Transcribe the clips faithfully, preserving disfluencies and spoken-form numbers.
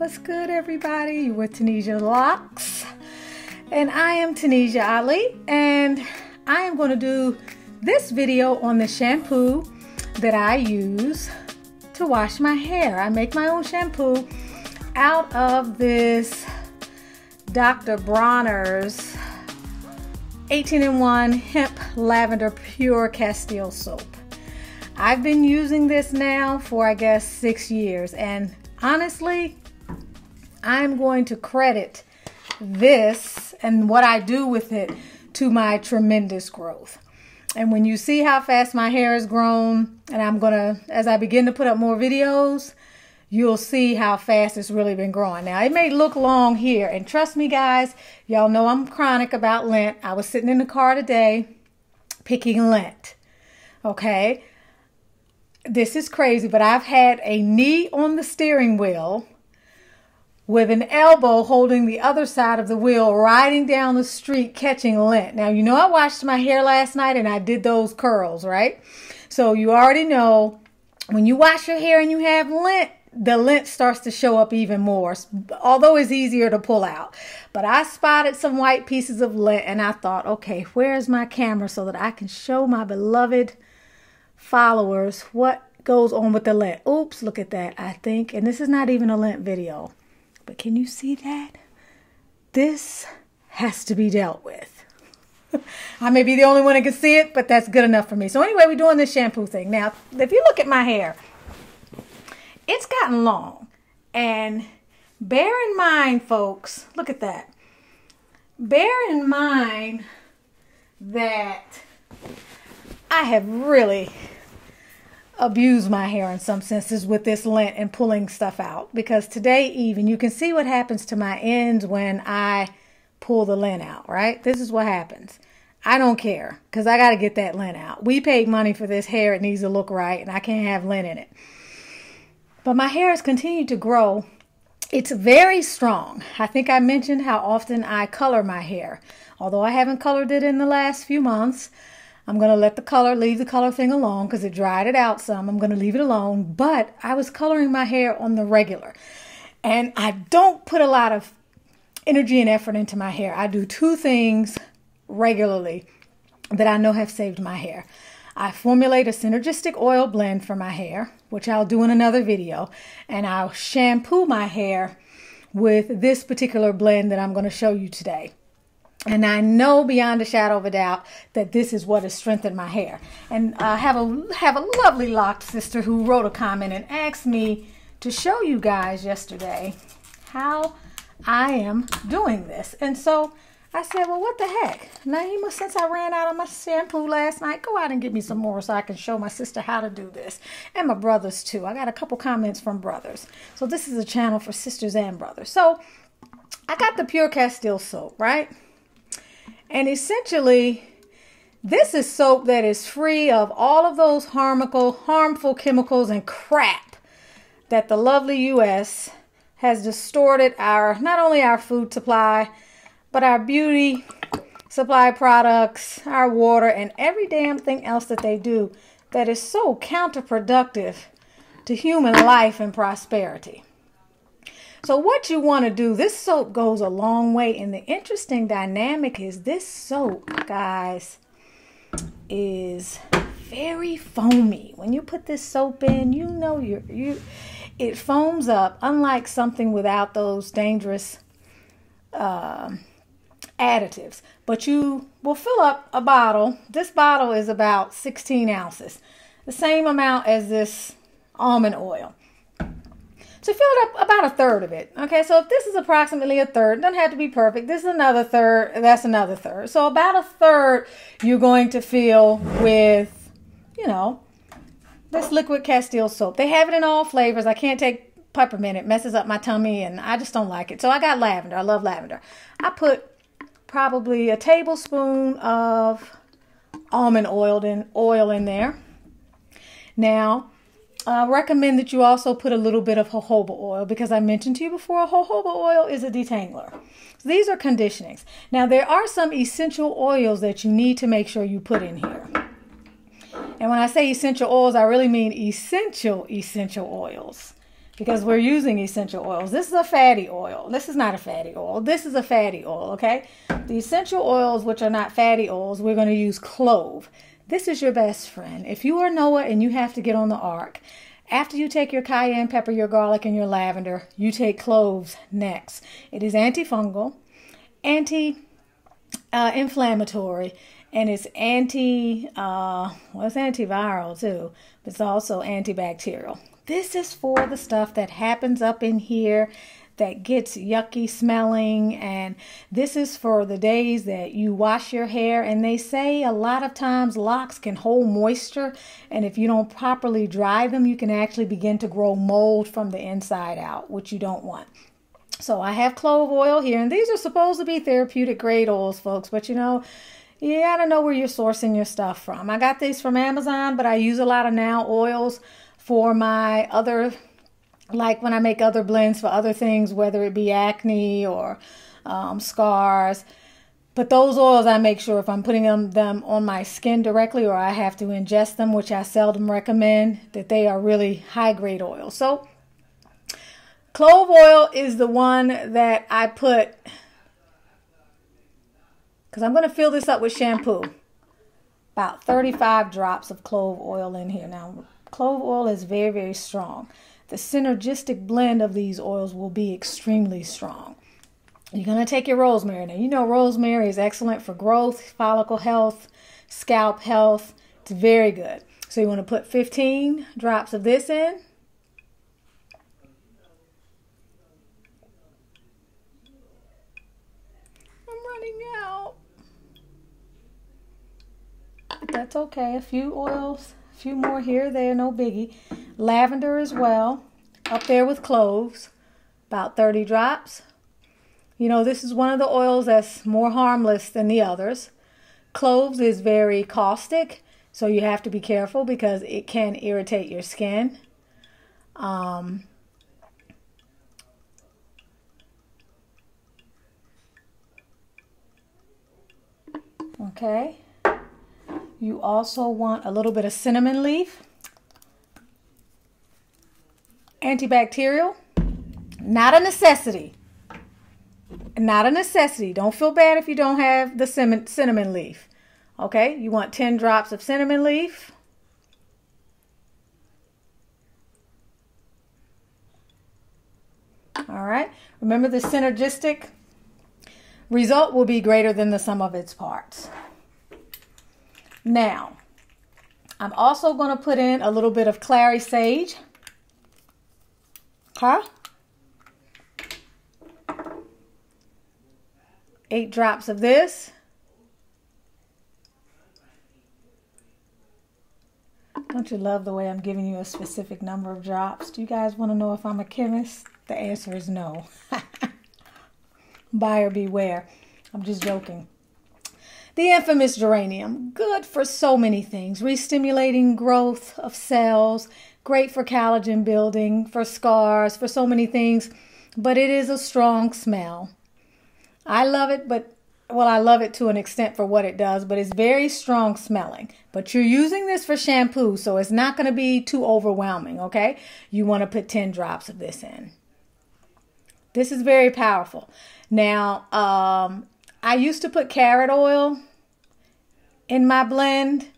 What's good, everybody? You with Tunisia Locks, and I am Tunisia Ali, and I am going to do this video on the shampoo that I use to wash my hair. I make my own shampoo out of this Doctor Bronner's eighteen in one Hemp Lavender Pure Castile Soap. I've been using this now for, I guess, six years, and honestly, I'm going to credit this and what I do with it to my tremendous growth. And when you see how fast my hair has grown, and I'm gonna, as I begin to put up more videos, you'll see how fast it's really been growing. Now, it may look long here, and trust me, guys, y'all know I'm chronic about lint. I was sitting in the car today picking lint, okay? This is crazy, but I've had a knee on the steering wheel with an elbow holding the other side of the wheel, riding down the street, catching lint. Now, you know I washed my hair last night and I did those curls, right? So you already know when you wash your hair and you have lint, the lint starts to show up even more, although it's easier to pull out. But I spotted some white pieces of lint and I thought, okay, where's my camera so that I can show my beloved followers what goes on with the lint? Oops, look at that, I think. And this is not even a lint video. But can you see that? This has to be dealt with. I may be the only one that can see it, but that's good enough for me. So anyway, we're doing this shampoo thing. Now, if you look at my hair, it's gotten long. And bear in mind, folks, look at that. Bear in mind that I have really abuse my hair in some senses with this lint and pulling stuff out, because today even you can see what happens to my ends when I pull the lint out, right? This is what happens. I don't care because I got to get that lint out. We paid money for this hair. It needs to look right, and I can't have lint in it. But my hair has continued to grow. It's very strong. I think I mentioned how often I color my hair. Although I haven't colored it in the last few months, I'm going to let the color, leave the color thing alone because it dried it out some. I'm going to leave it alone. But I was coloring my hair on the regular. And I don't put a lot of energy and effort into my hair. I do two things regularly that I know have saved my hair. I formulate a synergistic oil blend for my hair, which I'll do in another video. And I'll shampoo my hair with this particular blend that I'm going to show you today. And I know beyond a shadow of a doubt that this is what has strengthened my hair. And I have a, have a lovely locked sister who wrote a comment and asked me to show you guys yesterday how I am doing this. And so I said, well, what the heck? Naima, since I ran out of my shampoo last night, go out and get me some more so I can show my sister how to do this. And my brothers, too. I got a couple comments from brothers. So this is a channel for sisters and brothers. So I got the Pure Castile soap, right? And essentially, this is soap that is free of all of those harmful, harmful chemicals and crap that the lovely U S has distorted our, not only our food supply, but our beauty supply products, our water, and every damn thing else that they do that is so counterproductive to human life and prosperity. So what you want to do, this soap goes a long way. And the interesting dynamic is this soap, guys, is very foamy. When you put this soap in, you know you're, you, it foams up, unlike something without those dangerous uh, additives. But you will fill up a bottle. This bottle is about sixteen ounces, the same amount as this almond oil. So fill it up about a third of it. Okay, so if this is approximately a third, it doesn't have to be perfect. This is another third, that's another third. So about a third you're going to fill with, you know, this liquid Castile soap. They have it in all flavors. I can't take peppermint. It messes up my tummy and I just don't like it. So I got lavender. I love lavender. I put probably a tablespoon of almond oil in, oil in there. Now, I recommend that you also put a little bit of jojoba oil because I mentioned to you before, jojoba oil is a detangler. So these are conditionings. Now, there are some essential oils that you need to make sure you put in here. And when I say essential oils, I really mean essential, essential oils. because we're using essential oils. This is a fatty oil. This is not a fatty oil. This is a fatty oil, okay? The essential oils, which are not fatty oils, we're going to use clove. This is your best friend. If you are Noah and you have to get on the ark, after you take your cayenne pepper, your garlic, and your lavender, you take cloves next. It is antifungal, anti-inflammatory, uh, and it's anti, uh, well, it's antiviral too, but it's also antibacterial. This is for the stuff that happens up in here that gets yucky smelling, and this is for the days that you wash your hair, and they say a lot of times locks can hold moisture, and if you don't properly dry them, you can actually begin to grow mold from the inside out, which you don't want. So I have clove oil here, and these are supposed to be therapeutic grade oils, folks, but you know, yeah, I don't know where you're sourcing your stuff from. I got these from Amazon, but I use a lot of now oils for my other, like when I make other blends for other things, whether it be acne or um, scars. But those oils, I make sure if I'm putting them, them on my skin directly, or I have to ingest them, which I seldom recommend, that they are really high-grade oils. So clove oil is the one that I put, because I'm going to fill this up with shampoo. About thirty-five drops of clove oil in here. Now, clove oil is very, very strong. The synergistic blend of these oils will be extremely strong. You're going to take your rosemary. Now, you know rosemary is excellent for growth, follicle health, scalp health. It's very good. So you want to put fifteen drops of this in. That's okay. A few oils, a few more here, there, no biggie. Lavender as well, up there with cloves, about thirty drops. You know, this is one of the oils that's more harmless than the others. Cloves is very caustic, so you have to be careful because it can irritate your skin. Um, okay. You also want a little bit of cinnamon leaf. Antibacterial, not a necessity. Not a necessity. Don't feel bad if you don't have the cinnamon leaf. Okay, you want ten drops of cinnamon leaf. All right, remember the synergistic result will be greater than the sum of its parts. Now, I'm also going to put in a little bit of clary sage. Huh? Eight drops of this. Don't you love the way I'm giving you a specific number of drops? Do you guys want to know if I'm a chemist? The answer is no. Buyer beware. I'm just joking. The infamous geranium, good for so many things, re-stimulating growth of cells, great for collagen building, for scars, for so many things, but it is a strong smell. I love it, but, well, I love it to an extent for what it does, but it's very strong smelling. But you're using this for shampoo, so it's not going to be too overwhelming, okay? You want to put ten drops of this in. This is very powerful. Now, um... I used to put carrot oil in my blend.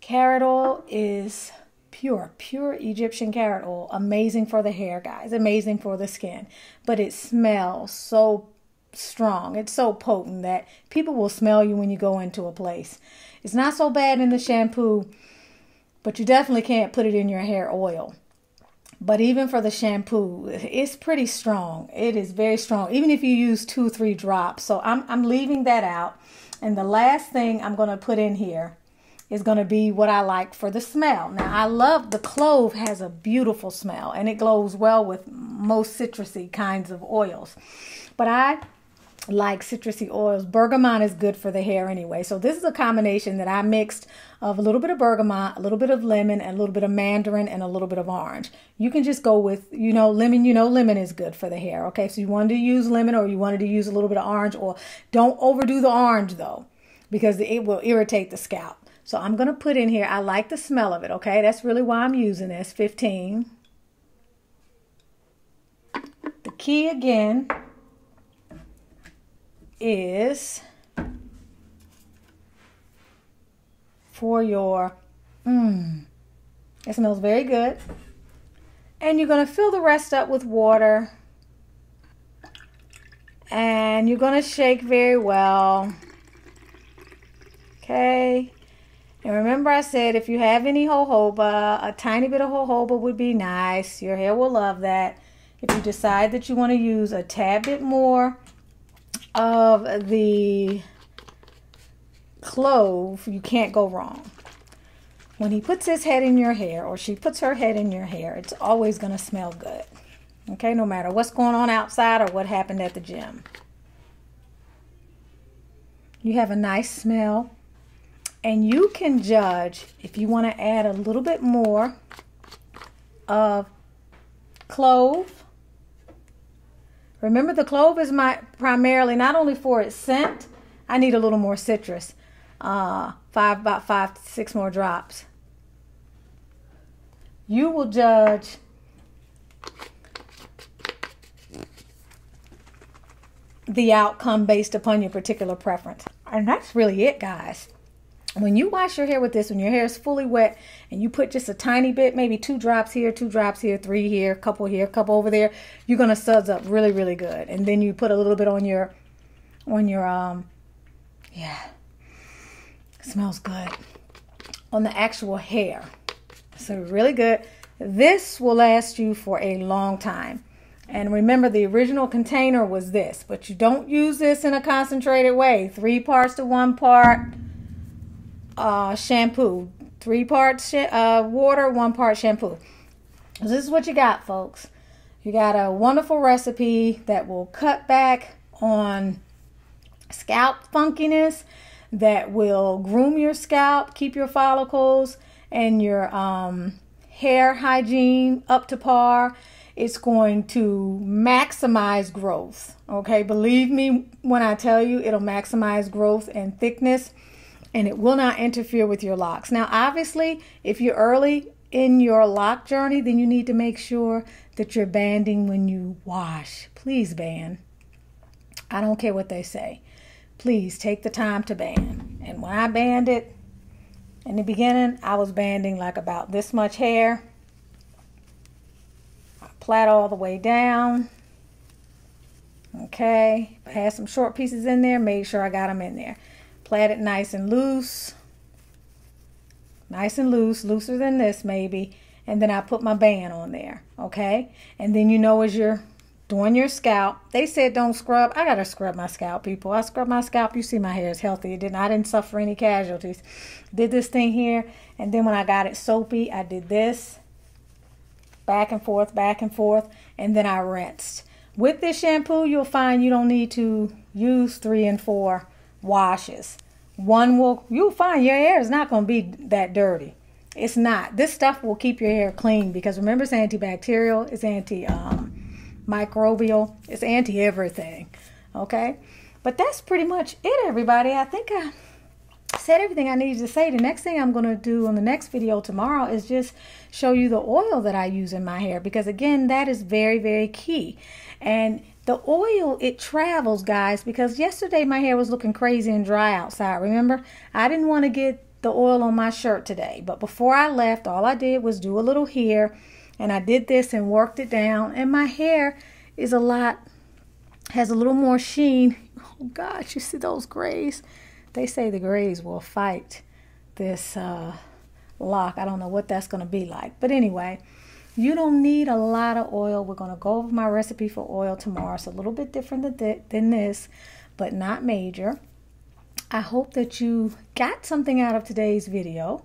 Carrot oil is pure, pure Egyptian carrot oil. Amazing for the hair, guys. Amazing for the skin. But it smells so strong. It's so potent that people will smell you when you go into a place. It's not so bad in the shampoo, but you definitely can't put it in your hair oil. But even for the shampoo, it's pretty strong. It is very strong, even if you use two, three drops. So I'm, I'm leaving that out. And the last thing I'm going to put in here is going to be what I like for the smell. Now, I love the clove has a beautiful smell, and it goes well with most citrusy kinds of oils. But I like citrusy oils. Bergamot is good for the hair anyway. So this is a combination that I mixed of a little bit of bergamot, a little bit of lemon, and a little bit of mandarin, and a little bit of orange. You can just go with, you know, lemon. You know lemon is good for the hair. Okay, so you wanted to use lemon, or you wanted to use a little bit of orange. Or don't overdo the orange, though, because it will irritate the scalp. So I'm going to put in here, I like the smell of it, okay? That's really why I'm using this, fifteen. The key again is for your, mmm, it smells very good. And you're going to fill the rest up with water. And you're going to shake very well. Okay. And remember I said if you have any jojoba, a tiny bit of jojoba would be nice. Your hair will love that. If you decide that you want to use a tad bit more of the clove, you can't go wrong. When he puts his head in your hair or she puts her head in your hair, it's always going to smell good. Okay, no matter what's going on outside or what happened at the gym. You have a nice smell. And you can judge if you want to add a little bit more of clove. Remember, the clove is my primarily not only for its scent. I need a little more citrus. Uh, five, about five to six more drops. You will judge the outcome based upon your particular preference. And that's really it, guys. When you wash your hair with this, when your hair is fully wet and you put just a tiny bit, maybe two drops here, two drops here, three here, couple here, couple over there, you're going to suds up really, really good. And then you put a little bit on your, on your, um, yeah, it smells good, on the actual hair. So really good. This will last you for a long time. And remember, the original container was this, but you don't use this in a concentrated way. Three parts to one part uh, shampoo. Three parts sh uh, water, one part shampoo. This is what you got, folks. You got a wonderful recipe that will cut back on scalp funkiness, that will groom your scalp, keep your follicles and your um, hair hygiene up to par. It's going to maximize growth, okay? Believe me when I tell you, it'll maximize growth and thickness, and it will not interfere with your locks. Now, obviously, if you're early in your lock journey, then you need to make sure that you're banding when you wash. Please band. I don't care what they say. Please take the time to band. And when I banded, in the beginning, I was banding like about this much hair. Flat all the way down. Okay, I had some short pieces in there, made sure I got them in there. Plait it nice and loose. Nice and loose, looser than this maybe. And then I put my band on there, okay? And then you know as you're doing your scalp, they said don't scrub. I gotta scrub my scalp, people. I scrub my scalp, you see my hair is healthy. It didn't, I didn't suffer any casualties. Did this thing here, and then when I got it soapy, I did this. Back and forth, back and forth, and then I rinsed. With this shampoo, you'll find you don't need to use three and four washes. One will, you'll find your hair is not going to be that dirty. It's not. This stuff will keep your hair clean because remember, it's antibacterial, it's antimicrobial, um, it's anti-everything, okay? But that's pretty much it, everybody. I think I said everything I needed to say. The next thing I'm going to do on the next video tomorrow is just show you the oil that I use in my hair, because again, that is very, very key. And the oil, it travels, guys, because yesterday my hair was looking crazy and dry outside. Remember, I didn't want to get the oil on my shirt today, but before I left, all I did was do a little here, and I did this and worked it down, and my hair is a lot, has a little more sheen. Oh gosh, you see those grays? They say the grays will fight this uh, lock. I don't know what that's going to be like. But anyway, you don't need a lot of oil. We're going to go over my recipe for oil tomorrow. It's a little bit different than, th than this, but not major. I hope that you got something out of today's video.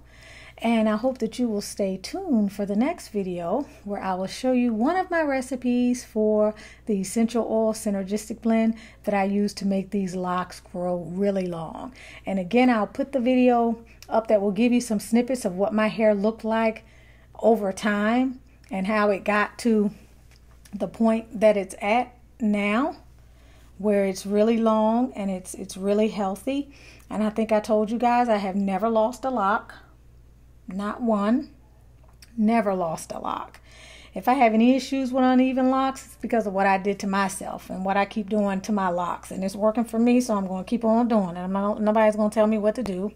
And I hope that you will stay tuned for the next video where I will show you one of my recipes for the essential oil synergistic blend that I use to make these locks grow really long. And again, I'll put the video up that will give you some snippets of what my hair looked like over time and how it got to the point that it's at now, where it's really long and it's it's really healthy. And I think I told you guys I have never lost a lock. Not one. Never lost a lock. If I have any issues with uneven locks, it's because of what I did to myself and what I keep doing to my locks. And it's working for me, so I'm going to keep on doing it. I'm not, nobody's going to tell me what to do.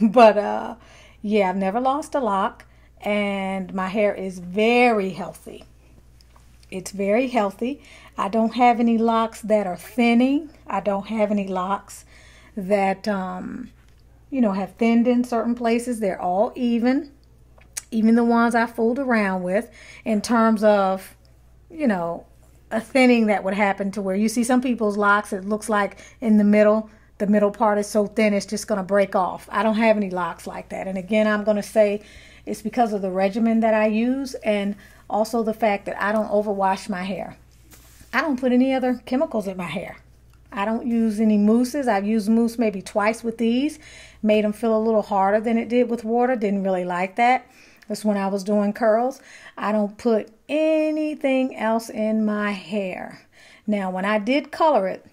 But, uh, yeah, I've never lost a lock. And my hair is very healthy. It's very healthy. I don't have any locks that are thinning. I don't have any locks that, um, you know, have thinned in certain places. They're all even. Even the ones I fooled around with in terms of, you know, a thinning that would happen to where you see some people's locks, it looks like in the middle, the middle part is so thin it's just going to break off. I don't have any locks like that. And again, I'm going to say it's because of the regimen that I use and also the fact that I don't overwash my hair. I don't put any other chemicals in my hair. I don't use any mousses. I've used mousse maybe twice with these. Made them feel a little harder than it did with water. Didn't really like that. That's when I was doing curls. I don't put anything else in my hair. Now, when I did color it,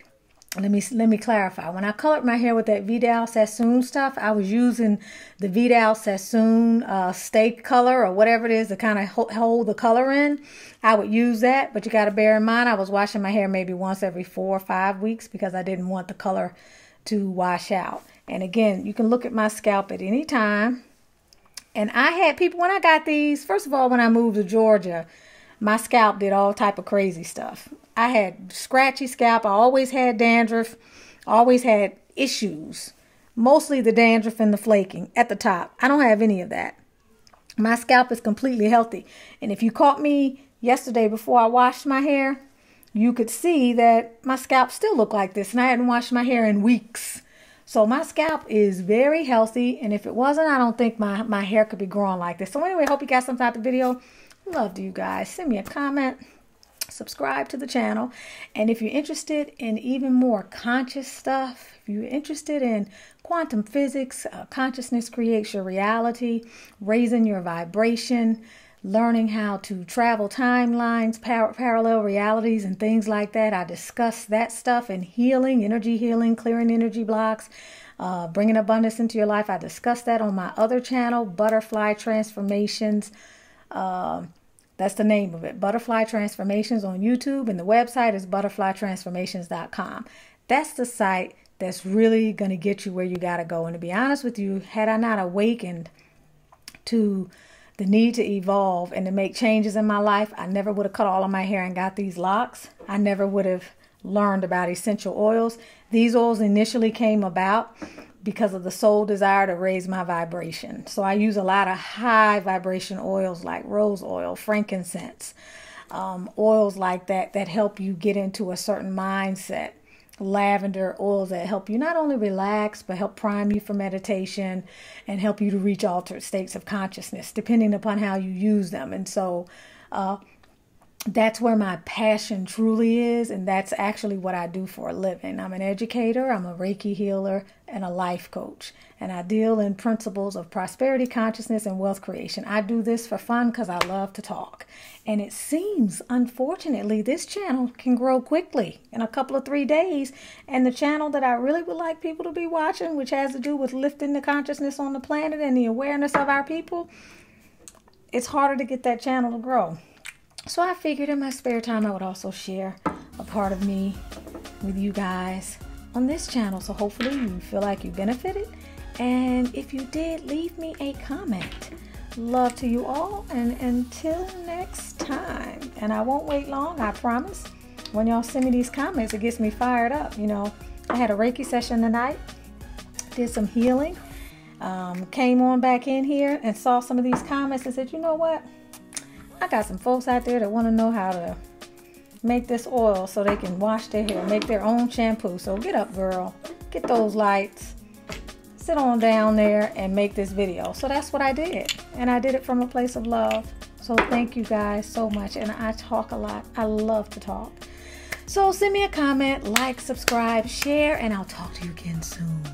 let me let me clarify. When I colored my hair with that Vidal Sassoon stuff, I was using the Vidal Sassoon uh, stay color or whatever it is to kind of hold the color in. I would use that, but you got to bear in mind, I was washing my hair maybe once every four or five weeks because I didn't want the color to wash out. And again, you can look at my scalp at any time. And I had people, when I got these, first of all, when I moved to Georgia, my scalp did all type of crazy stuff. I had scratchy scalp. I always had dandruff, always had issues, mostly the dandruff and the flaking at the top. I don't have any of that. My scalp is completely healthy. And if you caught me yesterday before I washed my hair, you could see that my scalp still looked like this. And I hadn't washed my hair in weeks. So my scalp is very healthy, and if it wasn't, I don't think my, my hair could be growing like this. So anyway, hope you got something out of the video. Love to you guys. Send me a comment. Subscribe to the channel. And if you're interested in even more conscious stuff, if you're interested in quantum physics, uh, consciousness creates your reality, raising your vibration, learning how to travel timelines, par parallel realities, and things like that. I discuss that stuff in healing, energy healing, clearing energy blocks, uh, bringing abundance into your life. I discuss that on my other channel, Butterfly Transformations. Uh, that's the name of it, Butterfly Transformations on YouTube, and the website is butterfly transformations dot com. That's the site that's really going to get you where you got to go. And to be honest with you, had I not awakened to the need to evolve and to make changes in my life, I never would have cut all of my hair and got these locks. I never would have learned about essential oils. These oils initially came about because of the soul desire to raise my vibration. So I use a lot of high vibration oils like rose oil, frankincense, um, oils like that that help you get into a certain mindset. Lavender oils that help you not only relax but help prime you for meditation and help you to reach altered states of consciousness depending upon how you use them. And so uh, that's where my passion truly is, and that's actually what I do for a living. I'm an educator, I'm a Reiki healer, and a life coach, and I deal in principles of prosperity, consciousness, and wealth creation. I do this for fun because I love to talk, and it seems, unfortunately, this channel can grow quickly in a couple of three days, and the channel that I really would like people to be watching, which has to do with lifting the consciousness on the planet and the awareness of our people, it's harder to get that channel to grow. So I figured in my spare time I would also share a part of me with you guys on this channel. So hopefully you feel like you benefited. And if you did, leave me a comment. Love to you all. And until next time, and I won't wait long, I promise. When y'all send me these comments, it gets me fired up. You know, I had a Reiki session tonight, did some healing, um, came on back in here and saw some of these comments and said, you know what? I got some folks out there that want to know how to make this oil so they can wash their hair, make their own shampoo. So get up, girl, get those lights, sit on down there and make this video. So that's what I did. And I did it from a place of love. So thank you guys so much. And I talk a lot. I love to talk. So send me a comment, like, subscribe, share, and I'll talk to you again soon.